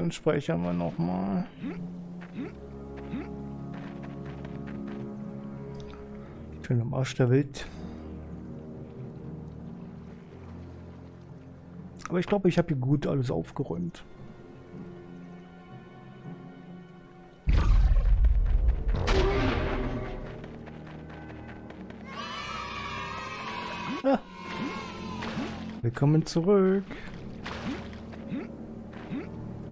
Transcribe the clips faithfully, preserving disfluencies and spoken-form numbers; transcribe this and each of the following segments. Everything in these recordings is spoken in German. dann speichern wir nochmal. Ich bin am Arsch der Welt. Aber ich glaube, ich habe hier gut alles aufgeräumt. Ah. Willkommen zurück.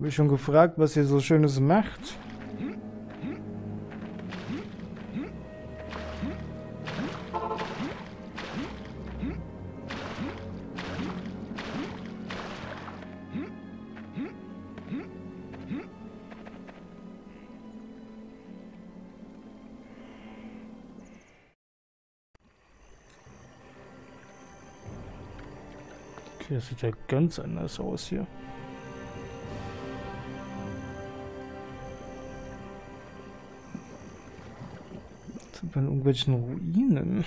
Ich habe schon gefragt, was ihr so Schönes macht. Okay, das sieht ja ganz anders aus hier. An irgendwelchen Ruinen.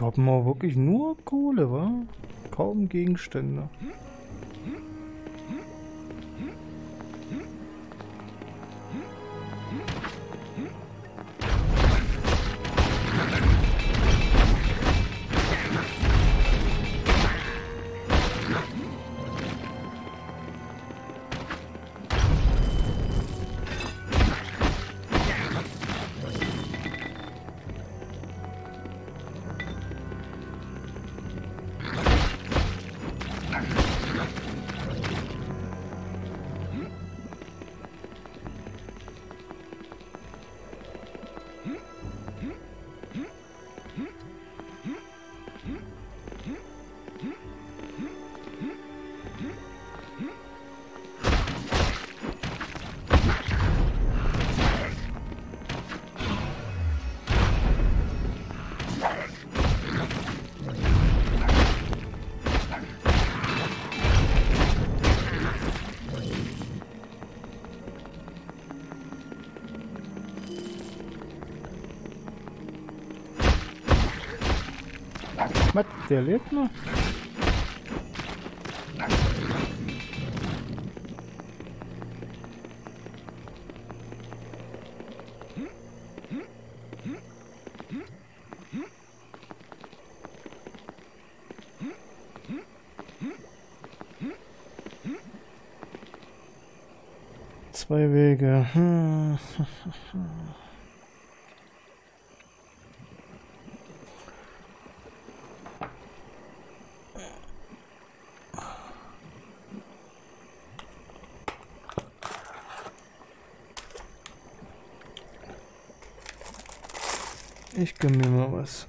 Haben wir wirklich nur Kohle, wa? Kaum Gegenstände. Was? Der lebt noch? Zwei Wege. Hm. Ich gönn mir mal was.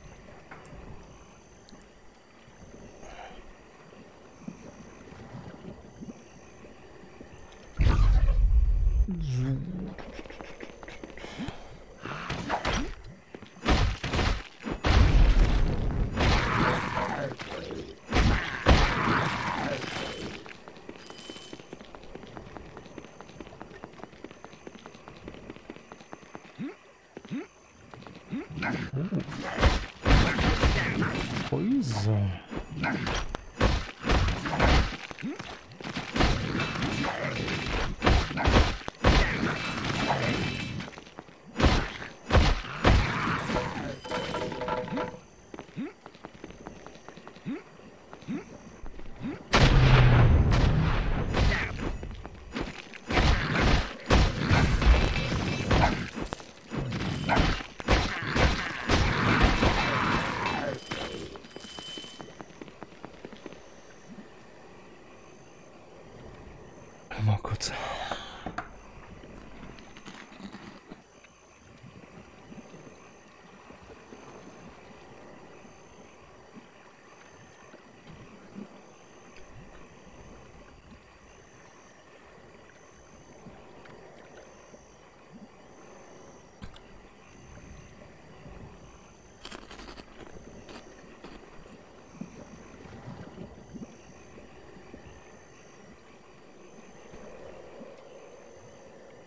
Gott.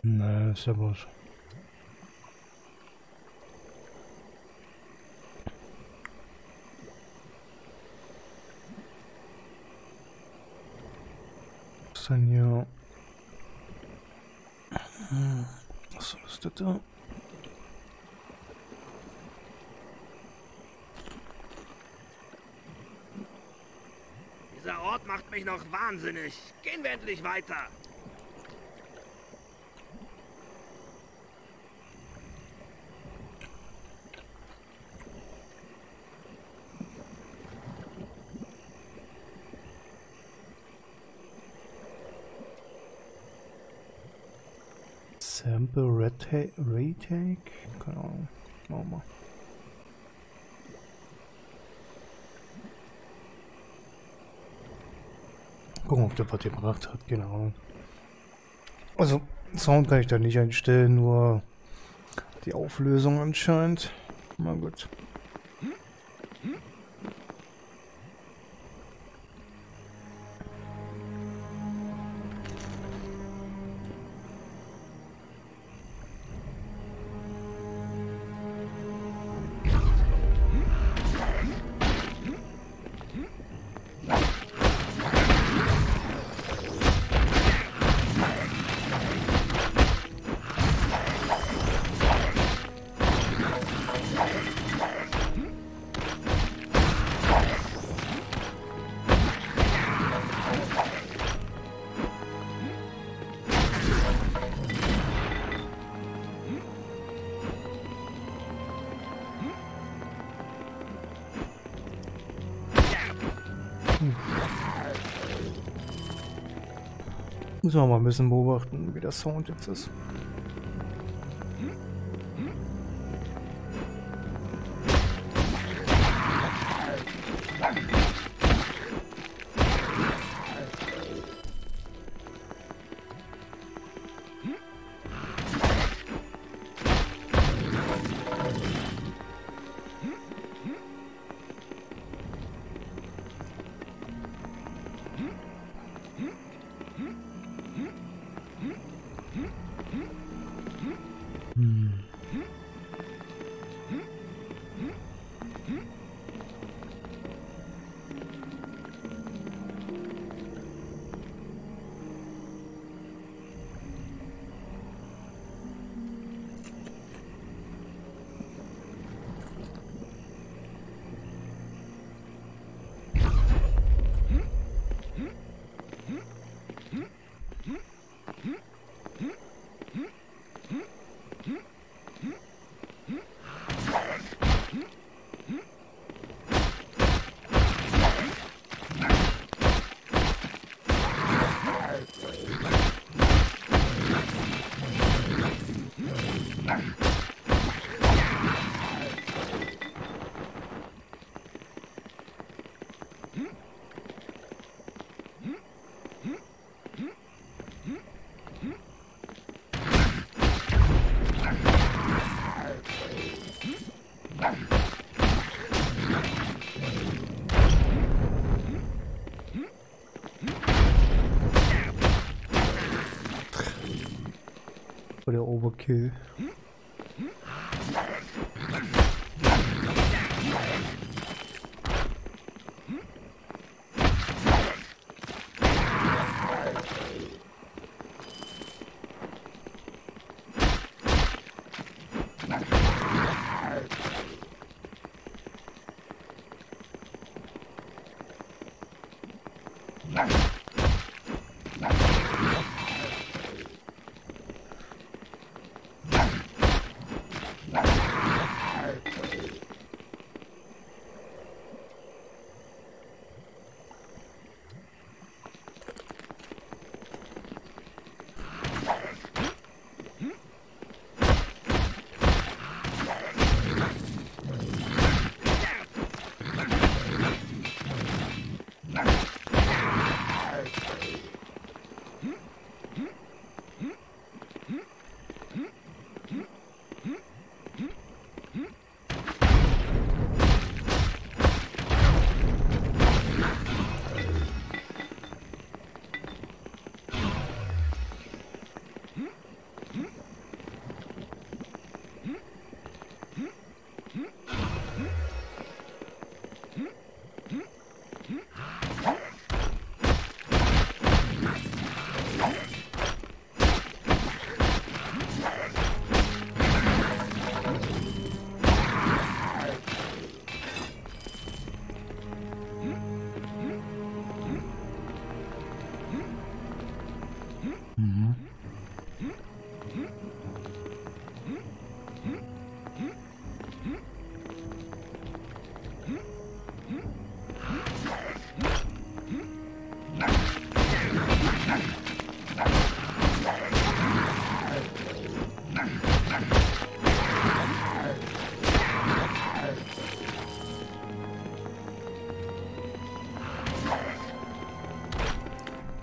No, so was. Senor. Was ist das da? Dieser Ort macht mich noch wahnsinnig. Gehen wir endlich weiter. Sample Retake? Retake? Keine Ahnung. Machen wir. Gucken, ob der Partie gemacht hat, genau. Also, Sound kann ich da nicht einstellen, nur die Auflösung anscheinend. Na gut. Müssen wir mal ein bisschen beobachten, wie der Sound jetzt ist. Der Overkill.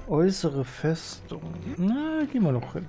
Äußere Festung. Na, gehen wir noch hin.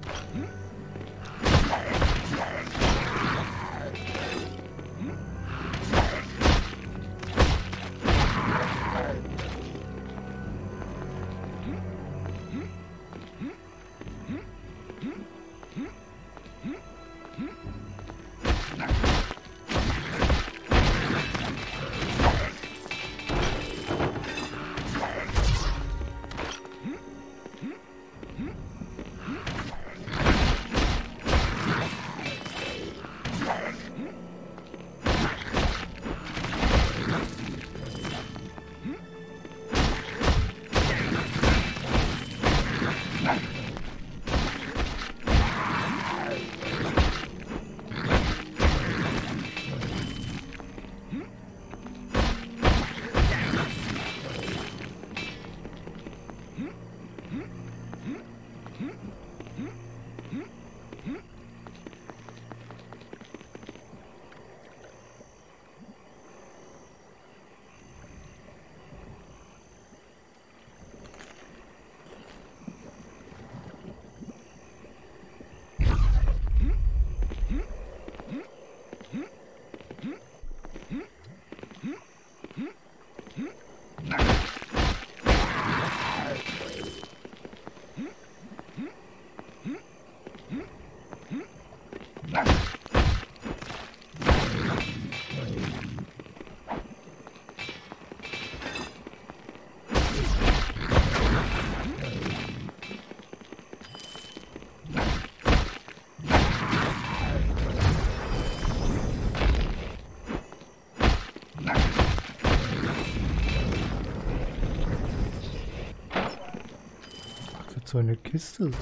So eine Kiste sein.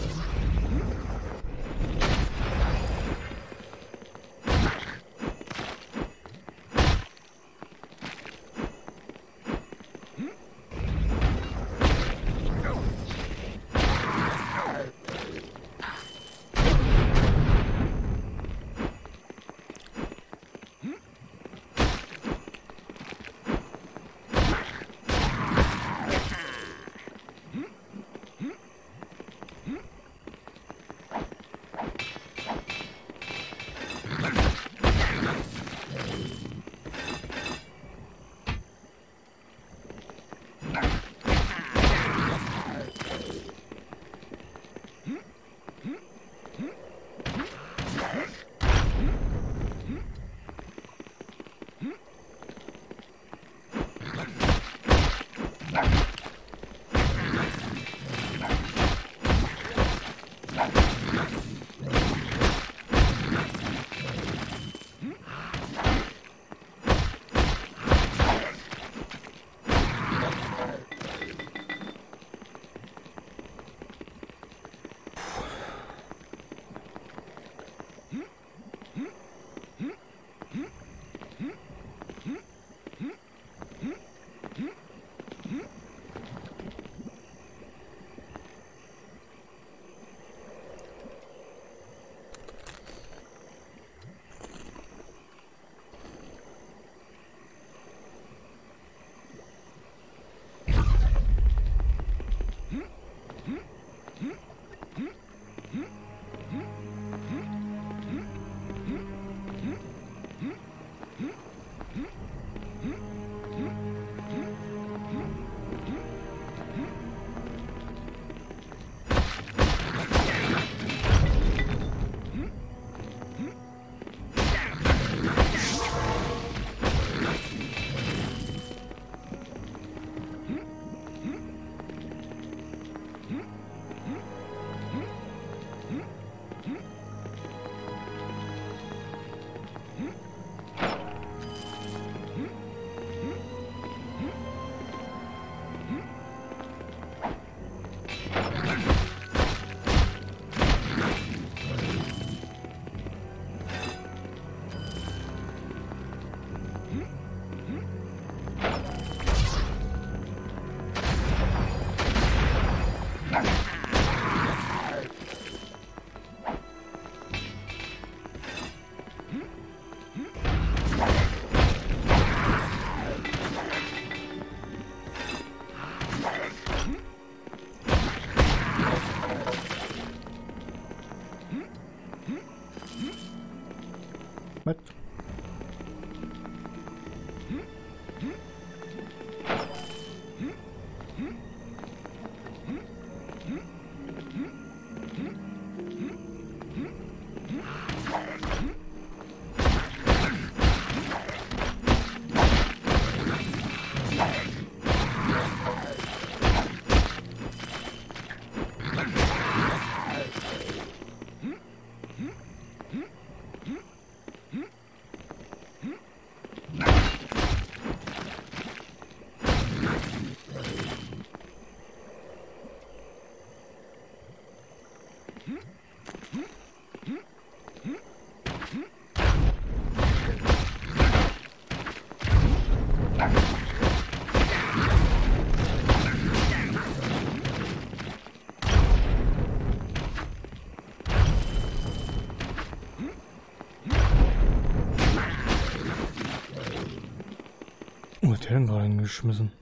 Wo hat der denn gerade hingeschmissen?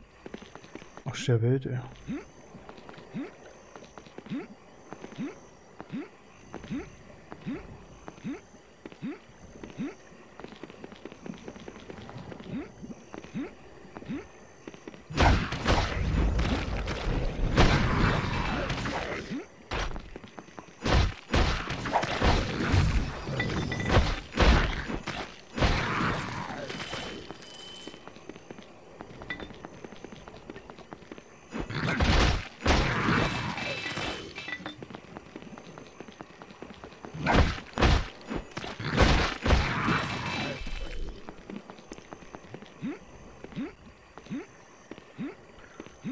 Aus der Welt, ey.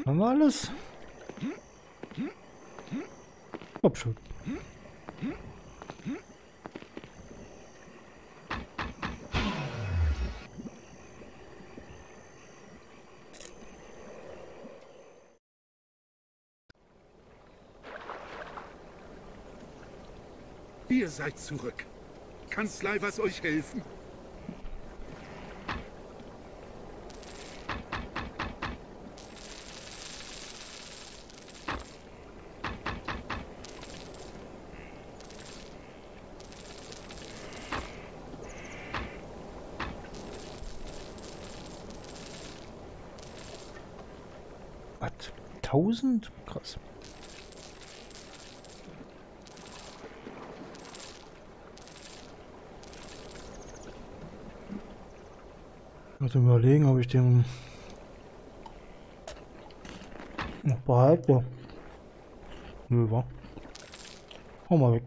Haben wir alles? Hopp schon. Ihr seid zurück. Kanzlei, was euch helfen? tausend? Krass. Ich muss überlegen, ob ich den noch behalte. Nö, war. Hau mal weg.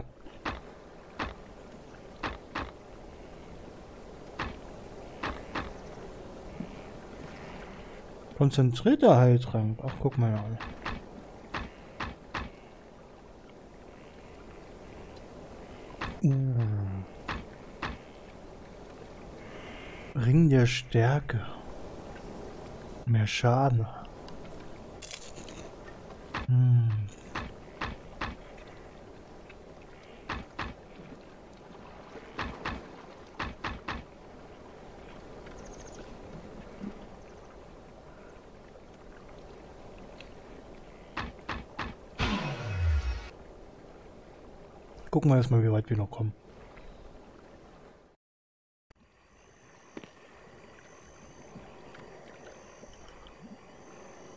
Konzentrierter Heiltrank. Ach, guck mal an. Mm. Ring der Stärke. Mehr Schaden. Mm. Gucken wir erstmal, wie weit wir noch kommen.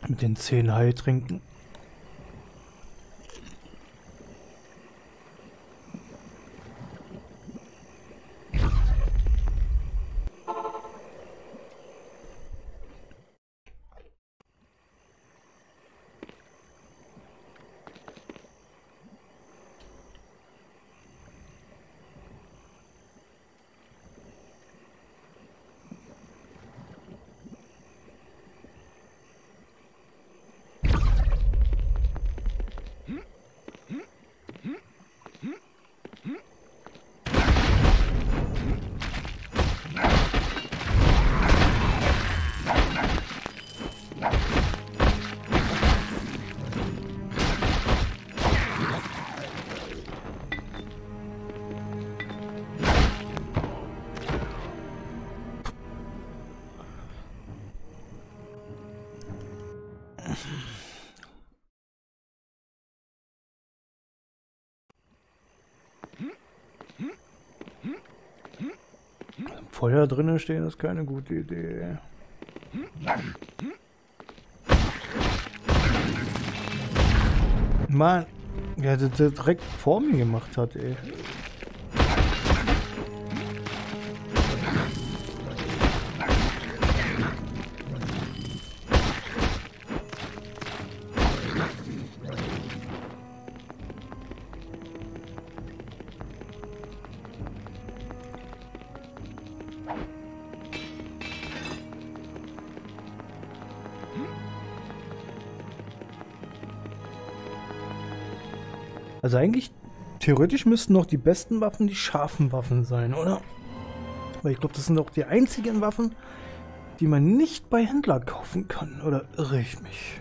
Mit den zehn Heiltränken. Feuer drinnen stehen ist keine gute Idee. Mann, ja, das, das direkt vor mir gemacht hat, ey. Also eigentlich, theoretisch müssten noch die besten Waffen die scharfen Waffen sein, oder? Weil ich glaube, das sind auch die einzigen Waffen, die man nicht bei Händler kaufen kann. Oder irre ich mich?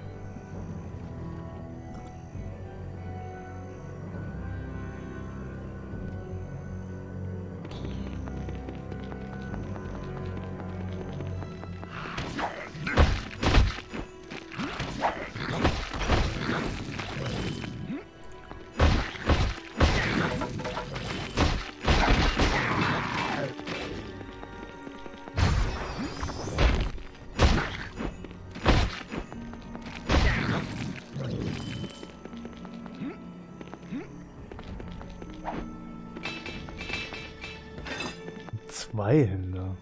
Zwei Hände.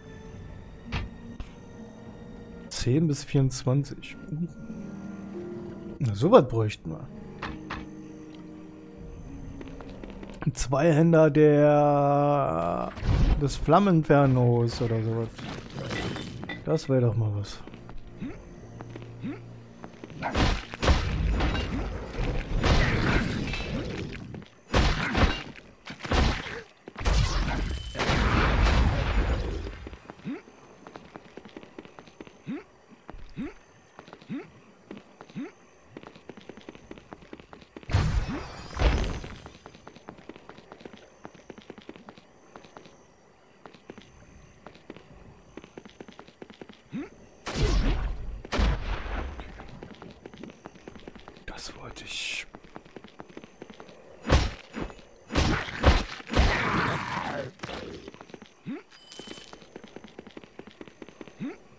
zehn bis vierundzwanzig. Uh. Na, so was bräuchten wir. Zweihänder der des Flammenfernus oder sowas. Das wäre doch mal was.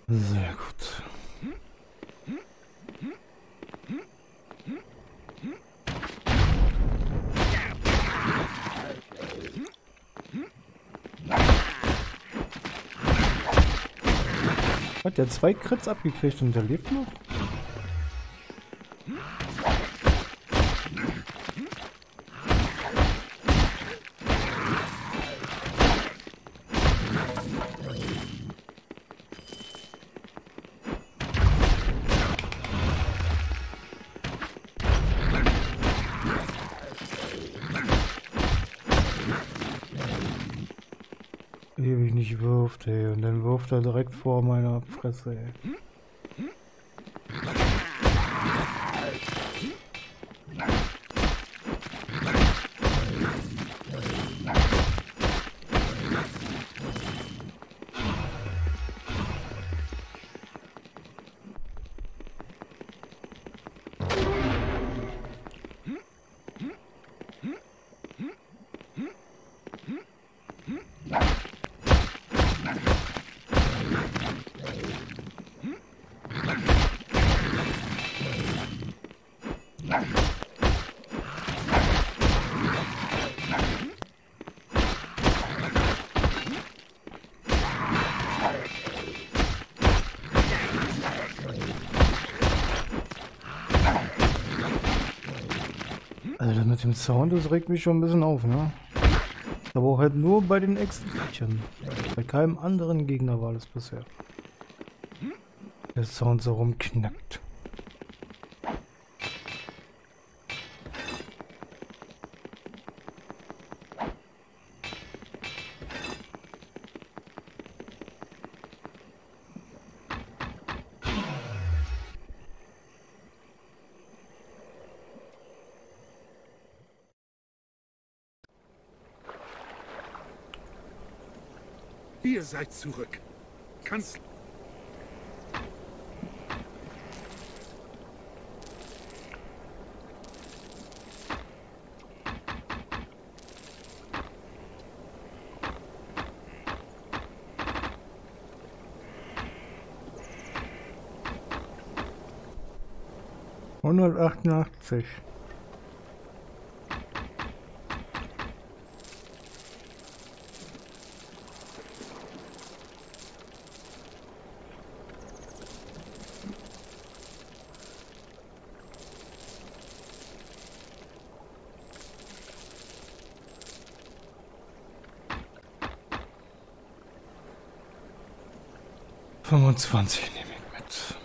Sehr gut. Hat der zwei Crits abgekriegt und der lebt noch? Ewig nicht wirft, ey. Und dann wirft er direkt vor meiner Fresse, ey. Also das mit dem Sound, das regt mich schon ein bisschen auf, ne? Aber auch halt nur bei den Echsenviechern. Bei keinem anderen Gegner war das bisher. Der Sound so rumknackt. Ihr seid zurück. Kannst... hundertachtundachtzig. fünfundzwanzig nehme ich mit.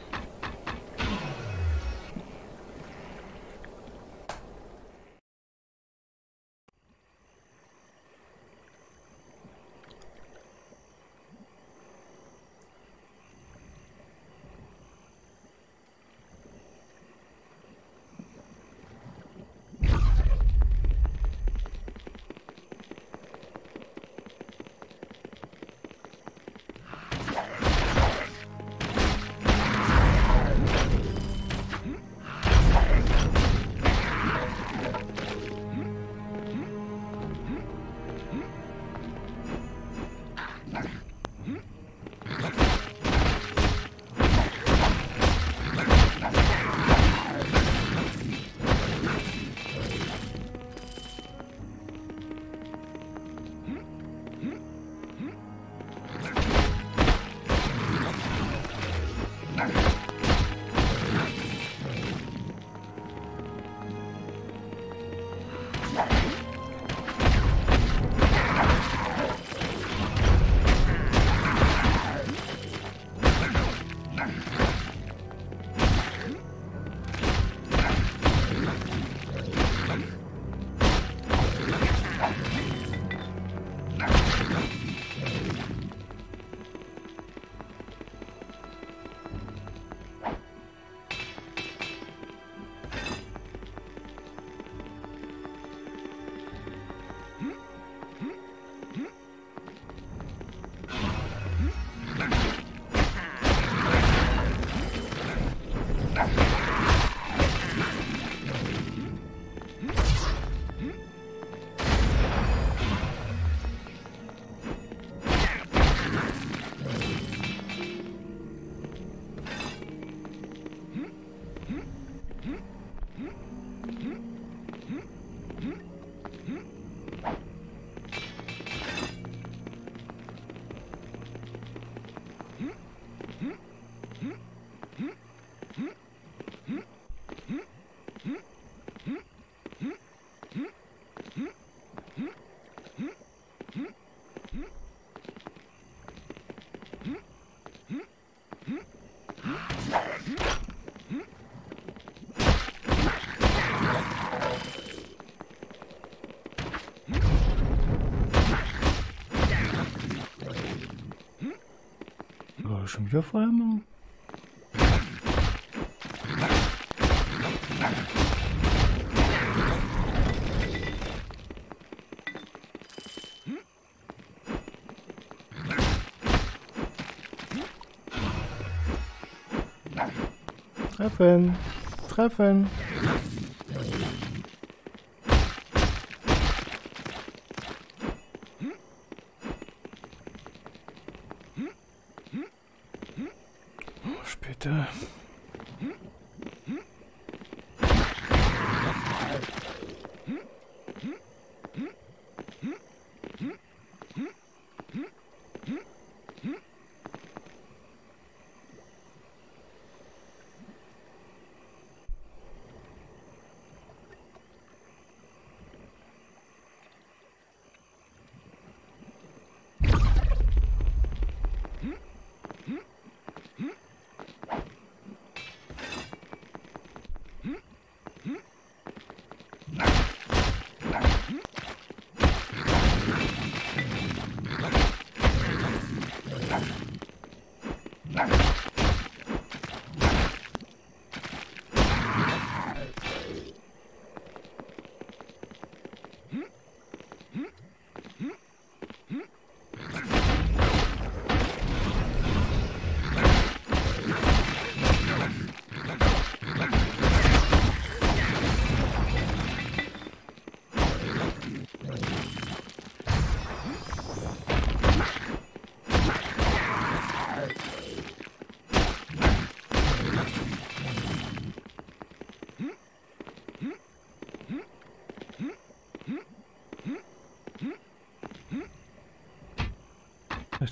Schon wieder vor allem. Treffen, treffen.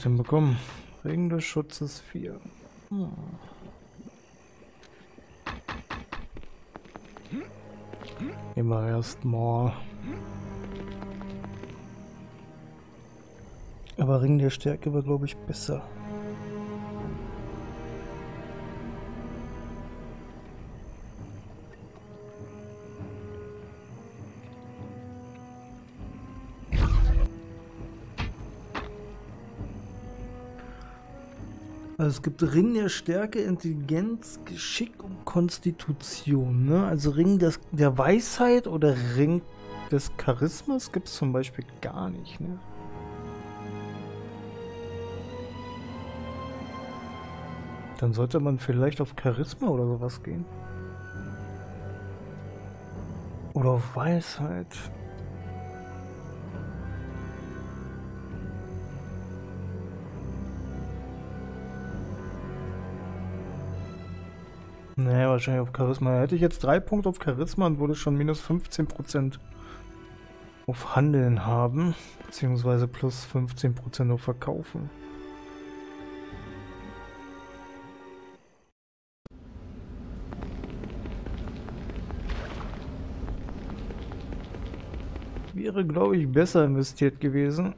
Denn bekommen? Ring des Schutzes vier. Hm. Immer erstmal. Aber Ring der Stärke war, glaube ich, besser. Es gibt Ring der Stärke, Intelligenz, Geschick und Konstitution. Ne? Also Ring des, der Weisheit oder Ring des Charismas gibt es zum Beispiel gar nicht. Ne? Dann sollte man vielleicht auf Charisma oder sowas gehen. Oder auf Weisheit. Nee, wahrscheinlich auf Charisma. Da hätte ich jetzt drei Punkte auf Charisma und würde schon minus fünfzehn Prozent auf Handeln haben, beziehungsweise plus fünfzehn Prozent auf Verkaufen. Wäre, glaube ich, besser investiert gewesen.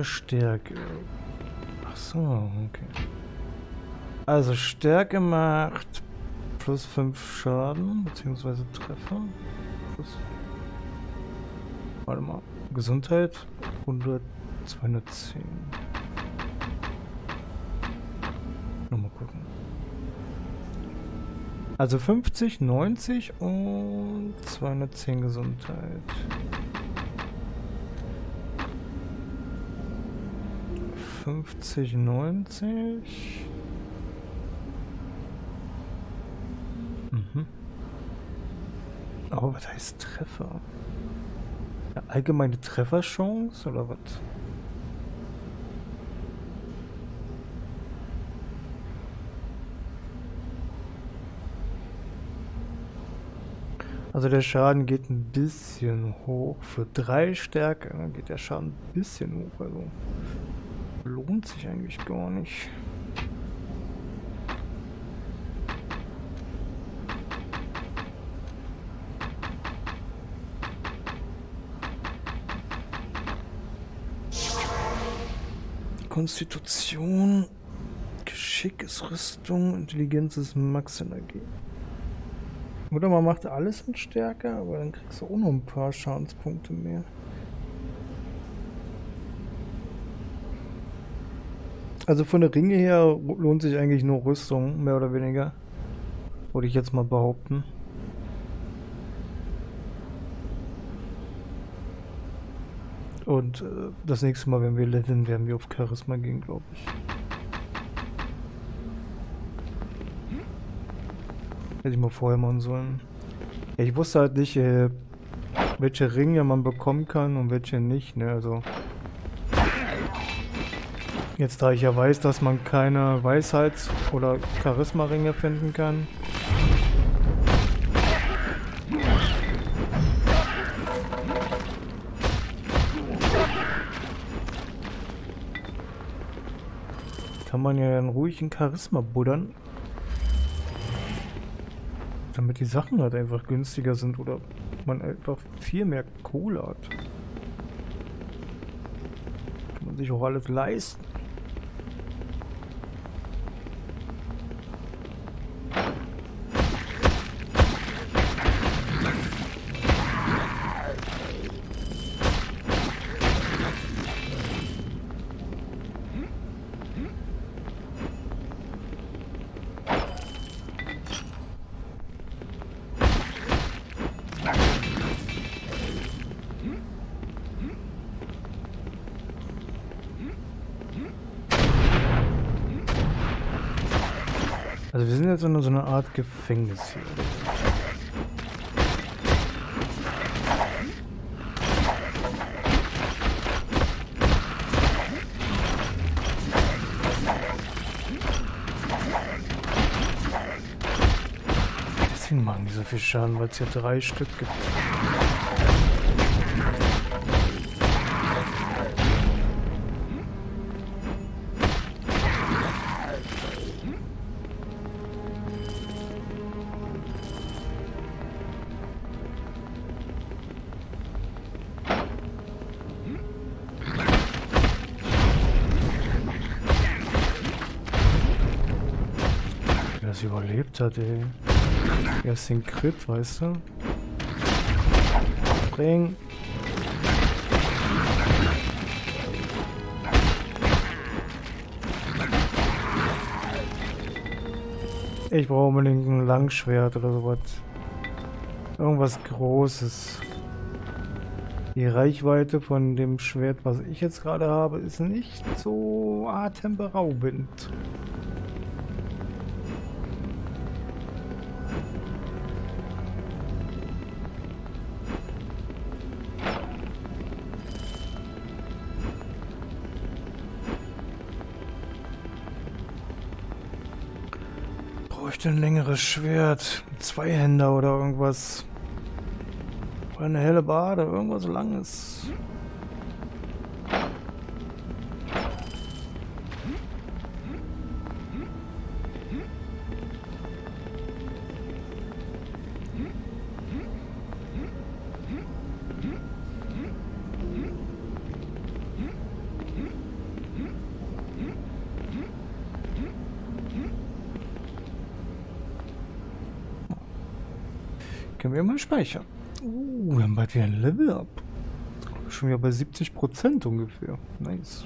Stärke. Ach So, okay. Also Stärke macht plus fünf Schaden, beziehungsweise Treffer. Plus, warte mal. Gesundheit hundert, zweihundertzehn. Nochmal gucken. Also fünfzig, neunzig und zweihundertzehn Gesundheit. fünfzig, neunzig. Mhm. Aber was heißt Treffer? Ja, allgemeine Trefferchance oder was? Also der Schaden geht ein bisschen hoch. Für drei Stärke geht der Schaden ein bisschen hoch. Also lohnt sich eigentlich gar nicht. Konstitution, Geschick ist Rüstung, Intelligenz ist Max-Energie. Oder man macht alles in Stärke, aber dann kriegst du auch noch ein paar Schadenspunkte mehr. Also von der Ringe her lohnt sich eigentlich nur Rüstung, mehr oder weniger. Würde ich jetzt mal behaupten. Und äh, das nächste Mal, wenn wir leveln, werden wir auf Charisma gehen, glaube ich. Hätte ich mal vorher machen sollen. Ja, ich wusste halt nicht, äh, welche Ringe man bekommen kann und welche nicht, ne, also. Jetzt, da ich ja weiß, dass man keine Weisheits- oder Charisma-Ringe finden kann, kann man ja dann ruhig in Charisma buddern, damit die Sachen halt einfach günstiger sind oder man einfach viel mehr Kohle hat. Kann man sich auch alles leisten. Also wir sind jetzt in so einer Art Gefängnis hier. Deswegen machen die so viel Schaden, weil es hier drei Stück gibt. Überlebt hat, ey. Erst den Crit, weißt du? Spring! Ich brauche unbedingt ein Langschwert oder sowas. Irgendwas Großes. Die Reichweite von dem Schwert, was ich jetzt gerade habe, ist nicht so atemberaubend. Ein längeres Schwert, Zweihänder oder irgendwas, oder eine helle Bade, irgendwas Langes. Können wir mal speichern. Uh, wir haben bald wieder ein Level up. Schon wieder bei siebzig Prozent ungefähr. Nice.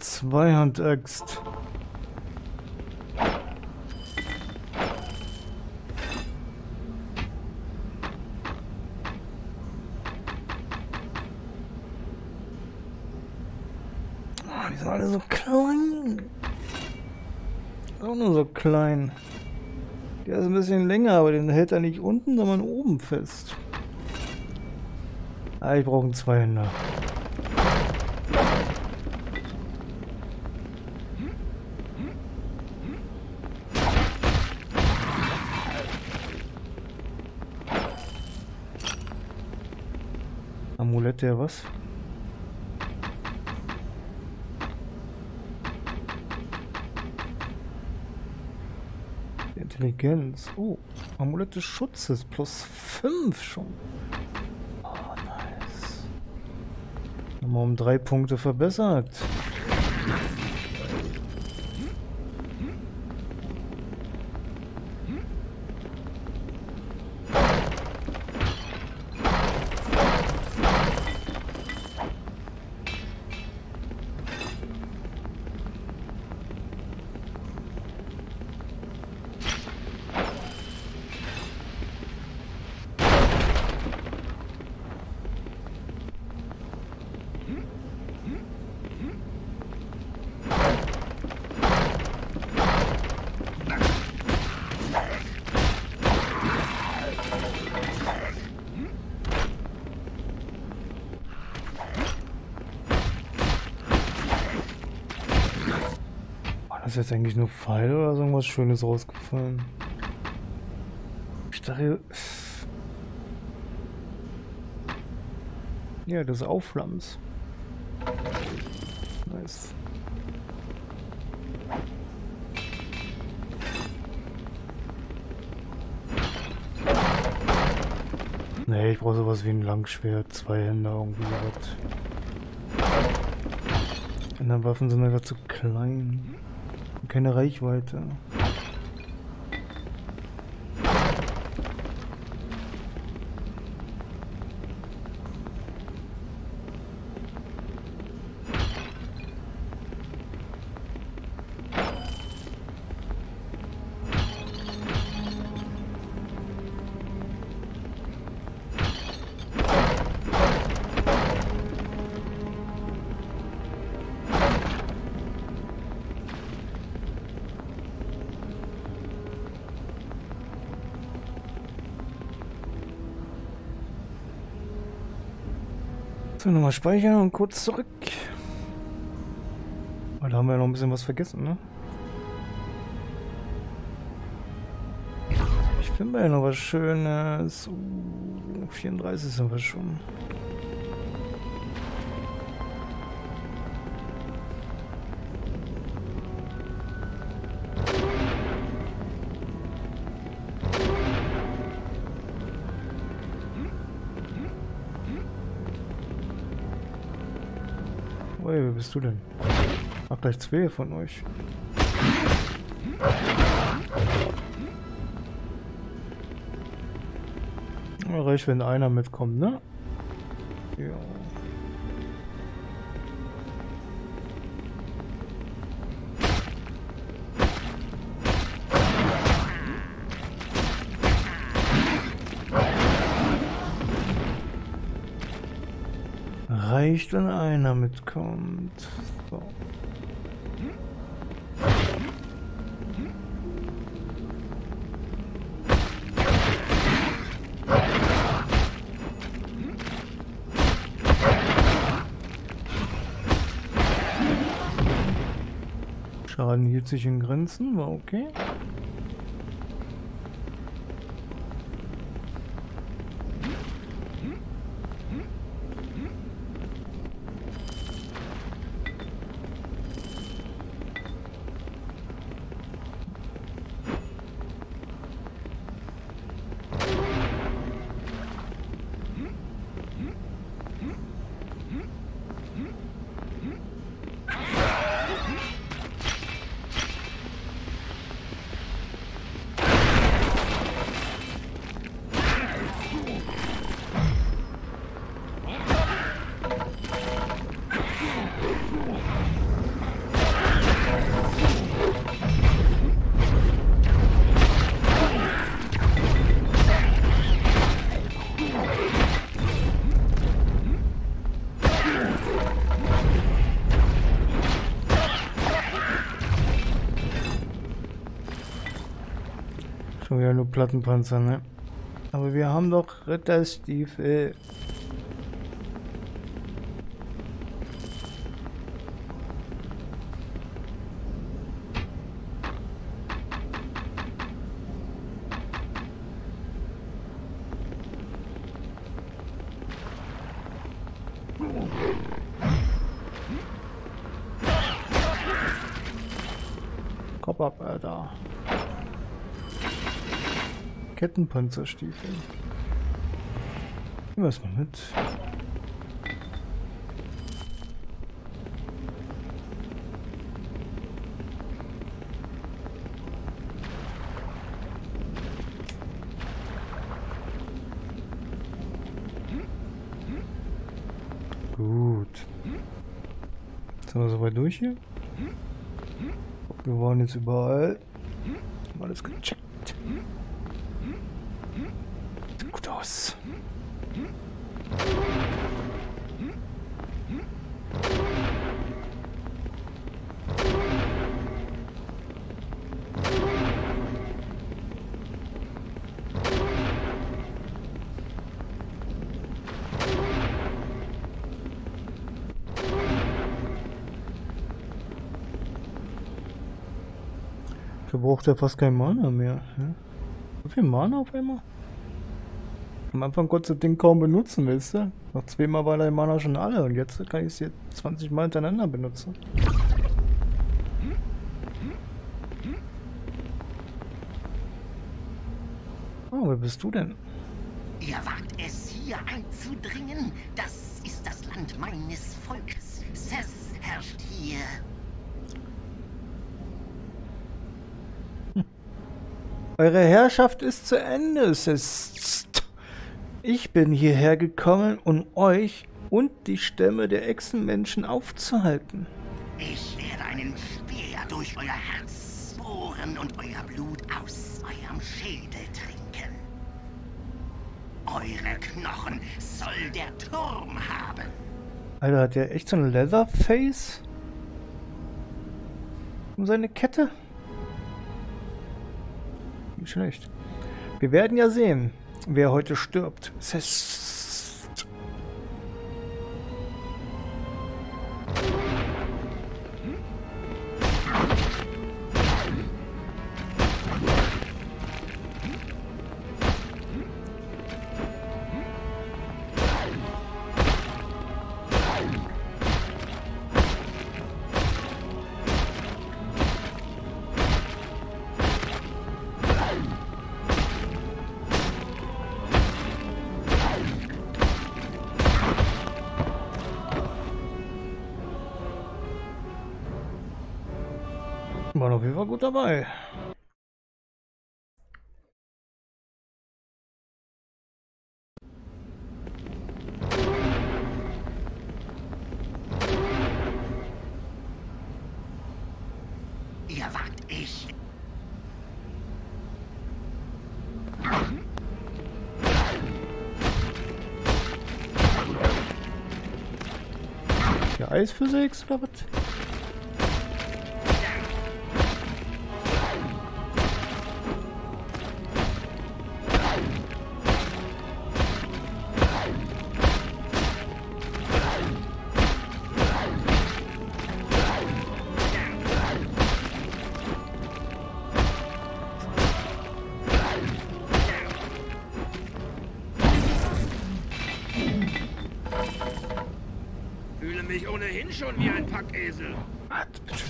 Zweihandaxt. Oh, die sind alle so klein. Auch nur so klein. Der ist ein bisschen länger, aber den hält er nicht unten, sondern oben fest. Ah, ich brauche einen Zweihänder. Amulett, der was? Intelligenz. Oh, Amulett des Schutzes. Plus fünf schon. Oh, nice. Nochmal um drei Punkte verbessert. Ist jetzt eigentlich nur Pfeile oder so irgendwas Schönes rausgefallen? Ich dachte... Ja, das Aufflamms. Nice. Nee, ich brauche sowas wie ein Langschwert, zwei Hände irgendwie was. Andere Waffen sind einfach zu klein. Keine Reichweite. Nochmal speichern und kurz zurück. Weil da haben wir ja noch ein bisschen was vergessen, ne? Ich finde ja noch was Schönes. Uh, vierunddreißig sind wir schon. Hey, wer bist du denn? Hab gleich zwei von euch. Reicht, wenn einer mitkommt, ne? Ja. reicht, wenn einer mitkommt. So. Schaden hielt sich in Grenzen, war okay. Schon wieder nur Plattenpanzer, ne? Aber wir haben doch Ritterstiefel. Kopf ab, Alter. Kettenpanzerstiefel. Nehmen wir es mal mit. Gut. Jetzt sind wir soweit durch hier. Wir waren jetzt überall. Haben alles gecheckt. Gut aus. Da braucht er fast kein Mana mehr. Hm? So viel Mana auf einmal? Am Anfang konntest du das Ding kaum benutzen, willst du? Nach zweimal war dein Mana schon alle und jetzt kann ich es hier zwanzig Mal hintereinander benutzen. Oh, wer bist du denn? Ihr wagt es, hier einzudringen? Das ist das Land meines Volkes. Seth herrscht hier. Hm. Eure Herrschaft ist zu Ende, Seth. Ich bin hierher gekommen, um euch und die Stämme der Echsenmenschen aufzuhalten. Ich werde einen Speer durch euer Herz bohren und euer Blut aus eurem Schädel trinken. Eure Knochen soll der Turm haben. Alter, hat der echt so eine Leatherface? Um seine Kette? Nicht schlecht. Wir werden ja sehen, wer heute stirbt. Sest. Waren auf jeden Fall gut dabei. Ihr wagt ich. Eisphysik oder was?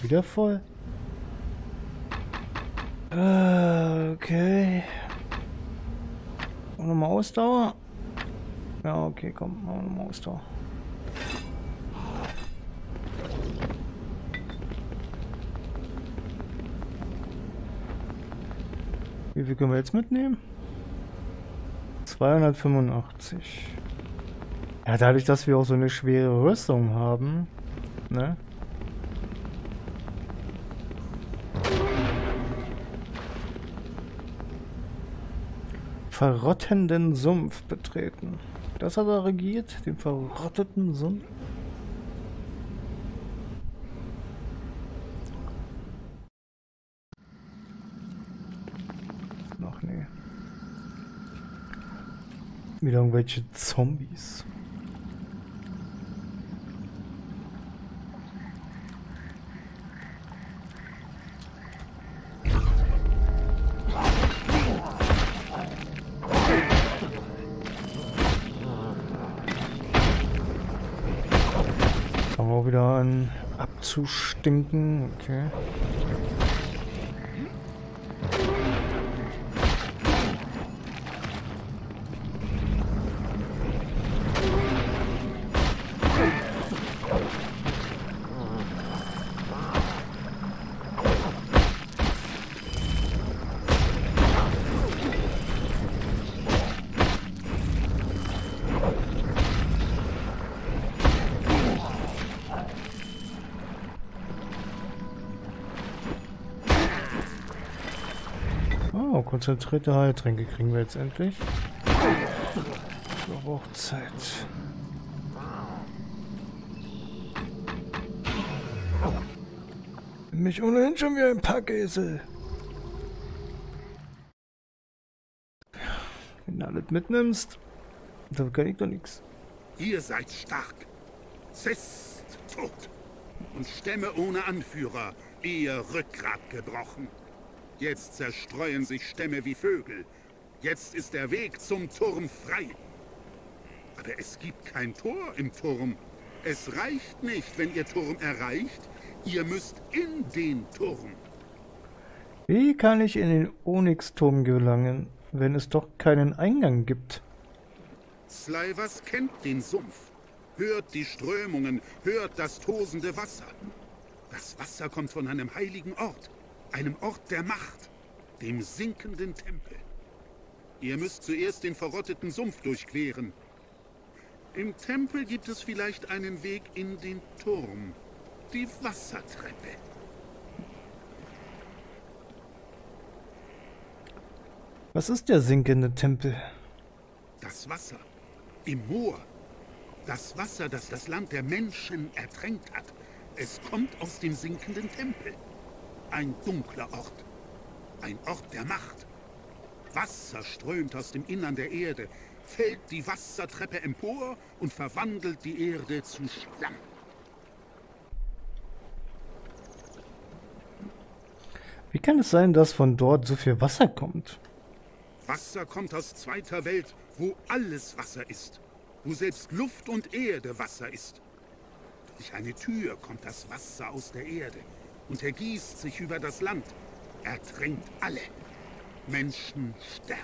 Wieder voll. Äh, okay. Und nochmal Ausdauer. Ja, okay, komm, machen wir nochmal Ausdauer. Wie viel können wir jetzt mitnehmen? zweihundertfünfundachtzig. Ja, dadurch, dass wir auch so eine schwere Rüstung haben, ne? Verrottenden Sumpf betreten. Das hat er regiert, den verrotteten Sumpf. Noch nee. Wieder irgendwelche Zombies. Zu stinken, okay. Konzentrierte Heiltränke kriegen wir jetzt endlich. Ich brauche Zeit. Bin mich ohnehin schon wie ein Packesel. Wenn du alles mitnimmst, dann kann ich doch nichts. Ihr seid stark. Zest tot. Und Stämme ohne Anführer, ihr Rückgrat gebrochen. Jetzt zerstreuen sich Stämme wie Vögel. Jetzt ist der Weg zum Turm frei. Aber es gibt kein Tor im Turm. Es reicht nicht, wenn ihr Turm erreicht. Ihr müsst in den Turm. Wie kann ich in den Onyx-Turm gelangen, wenn es doch keinen Eingang gibt? Slyvas kennt den Sumpf. Hört die Strömungen, hört das tosende Wasser. Das Wasser kommt von einem heiligen Ort. Einem Ort der Macht, dem sinkenden Tempel. Ihr müsst zuerst den verrotteten Sumpf durchqueren. Im Tempel gibt es vielleicht einen Weg in den Turm, die Wassertreppe. Was ist der sinkende Tempel? Das Wasser im Moor. Das Wasser, das das Land der Menschen ertränkt hat. Es kommt aus dem sinkenden Tempel. Ein dunkler Ort. Ein Ort der Macht. Wasser strömt aus dem Innern der Erde, fällt die Wassertreppe empor und verwandelt die Erde zu Schlamm. Wie kann es sein, dass von dort so viel Wasser kommt? Wasser kommt aus zweiter Welt, wo alles Wasser ist. Wo selbst Luft und Erde Wasser ist. Durch eine Tür kommt das Wasser aus der Erde. Und ergießt sich über das Land, ertränkt alle. Menschen sterben.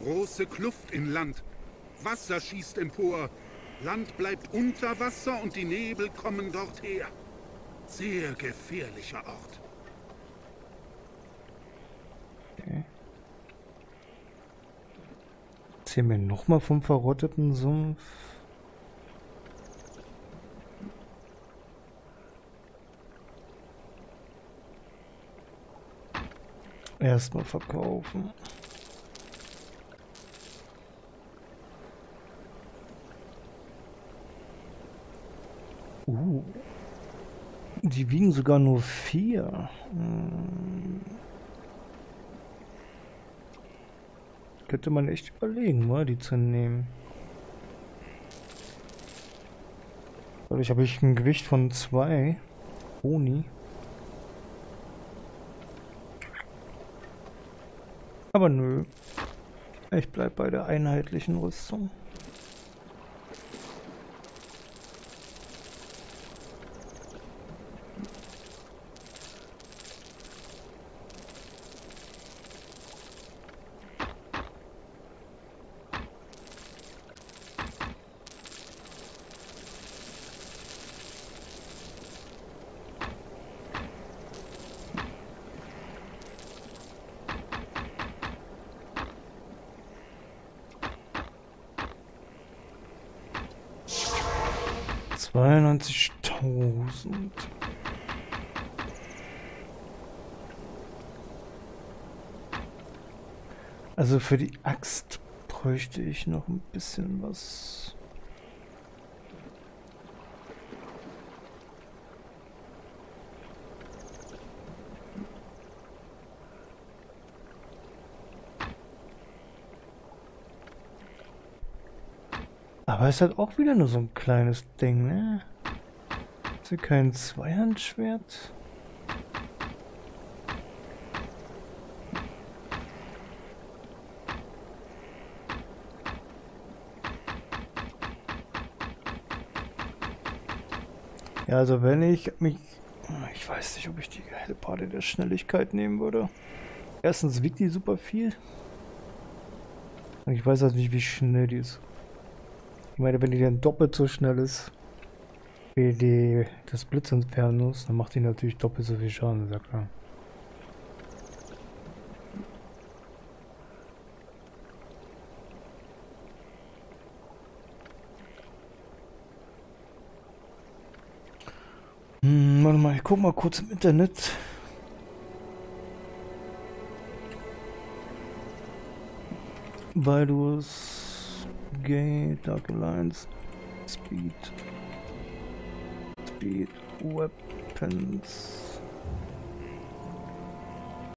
Große Kluft im Land. Wasser schießt empor. Land bleibt unter Wasser und die Nebel kommen dorthin. Sehr gefährlicher Ort. Okay. Erzähl mir nochmal vom verrotteten Sumpf. Erstmal verkaufen. Uh, die wiegen sogar nur vier. Hm. Könnte man echt überlegen, mal die zu nehmen. Dadurch habe ich ein Gewicht von zwei. Boni. Aber nö. Ich bleib bei der einheitlichen Rüstung. zweiundneunzigtausend. Also für die Axt bräuchte ich noch ein bisschen was. Aber es hat auch wieder nur so ein kleines Ding, ne? Ist hier kein Zweihandschwert? Ja, also wenn ich mich... Ich weiß nicht, ob ich die helle Party der Schnelligkeit nehmen würde. Erstens wiegt die super viel. Und ich weiß also nicht, wie schnell die ist. Ich meine, wenn die dann doppelt so schnell ist wie die, das Blitzinfernus, dann macht die natürlich doppelt so viel Schaden, ist ja klar. Hm, warte mal, ich guck mal kurz im Internet. Weil du es... Gay, Dark Alliance, Speed, Speed, Weapons.